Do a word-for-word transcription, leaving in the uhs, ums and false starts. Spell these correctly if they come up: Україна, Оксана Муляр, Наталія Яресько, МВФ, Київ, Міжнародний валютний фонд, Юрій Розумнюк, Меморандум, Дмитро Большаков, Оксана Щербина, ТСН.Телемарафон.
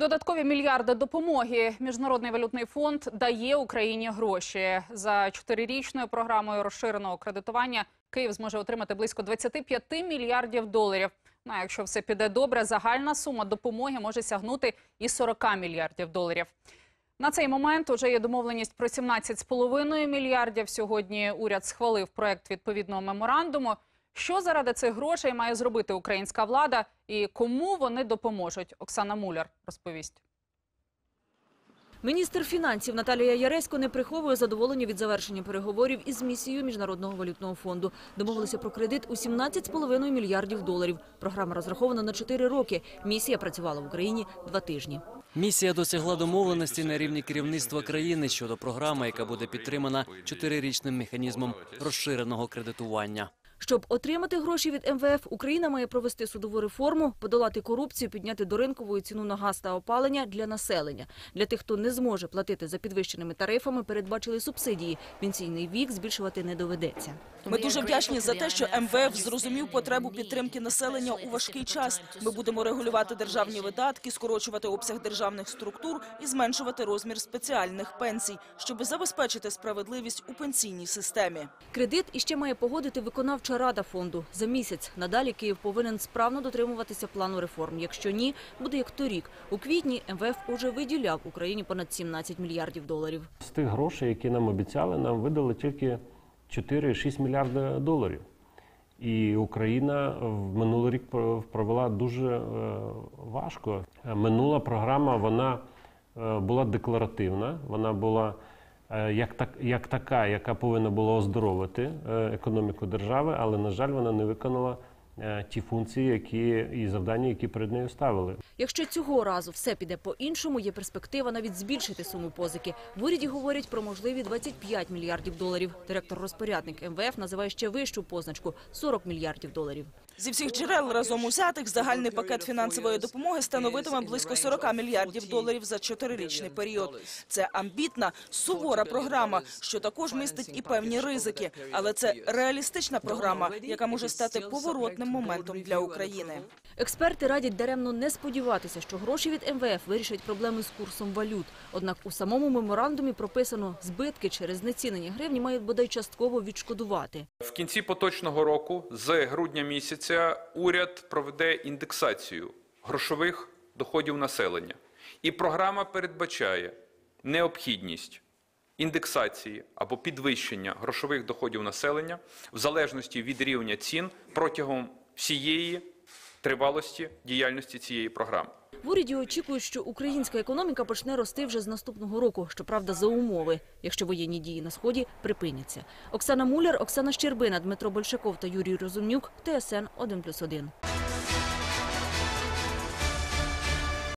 Додаткові мільярди допомоги Міжнародний валютний фонд дає Україні гроші. За чотирирічною програмою розширеного кредитування Київ зможе отримати близько двадцяти п'яти мільярдів доларів. Ну, а якщо все піде добре, загальна сума допомоги може сягнути і сорока мільярдів доларів. На цей момент уже є домовленість про сімнадцять цілих п'ять мільярдів. Сьогодні уряд схвалив проект відповідного меморандуму. Що заради цих грошей має зробити українська влада і кому вони допоможуть? Оксана Муляр розповість. Міністр фінансів Наталія Яресько не приховує задоволення від завершення переговорів із місією Міжнародного валютного фонду. Домовилися про кредит у сімнадцять цілих п'ять мільярдів доларів. Програма розрахована на чотири роки. Місія працювала в Україні два тижні. Місія досягла домовленості на рівні керівництва країни щодо програми, яка буде підтримана чотирирічним механізмом розширеного кредитування. Щоб отримати гроші від МВФ, Україна має провести судову реформу, подолати корупцію, підняти до ринкової ціну на газ та опалення для населення. Для тих, хто не зможе платити за підвищеними тарифами, передбачили субсидії. Пенсійний вік збільшувати не доведеться. Ми дуже вдячні за те, що МВФ зрозумів потребу підтримки населення у важкий час. Ми будемо регулювати державні видатки, скорочувати обсяг державних структур і зменшувати розмір спеціальних пенсій, щоб забезпечити справедливість у пенсійній системі. Кредит іще має погодити виконавча рада фонду за місяць. Надалі Київ повинен справно дотримуватися плану реформ. Якщо ні, буде як торік. У квітні МВФ уже виділяв Україні понад сімнадцять мільярдів доларів. З тих грошей, які нам обіцяли, нам видали тільки чотири цілих шість мільярда доларів. І Україна в минулий рік провела дуже важко. Минула програма, вона була декларативна, вона була Як, так, як така, яка повинна була оздоровити економіку держави, але, на жаль, вона не виконала ті функції які, і завдання, які перед нею ставили. Якщо цього разу все піде по-іншому, є перспектива навіть збільшити суму позики. В уряді говорять про можливі двадцять п'ять мільярдів доларів. Директор-розпорядник МВФ називає ще вищу позначку – сорок мільярдів доларів. Зі всіх джерел разом узятих загальний пакет фінансової допомоги становитиме близько сорока мільярдів доларів за чотирирічний період. Це амбітна, сувора програма, що також містить і певні ризики. Але це реалістична програма, яка може стати поворотним моментом для України. Експерти радять даремно не сподіватися, що гроші від МВФ вирішать проблеми з курсом валют. Однак у самому меморандумі прописано, збитки через знецінення гривні мають бодай частково відшкодувати. В кінці поточного року, з грудня місяця, уряд проведе індексацію грошових доходів населення. І програма передбачає необхідність індексації або підвищення грошових доходів населення в залежності від рівня цін протягом всієї тривалості діяльності цієї програми. В уряді очікують, що українська економіка почне рости вже з наступного року, щоправда, за умови, якщо воєнні дії на Сході припиняться. Оксана Муляр, Оксана Щербина, Дмитро Большаков та Юрій Розумнюк, ТСН один плюс один.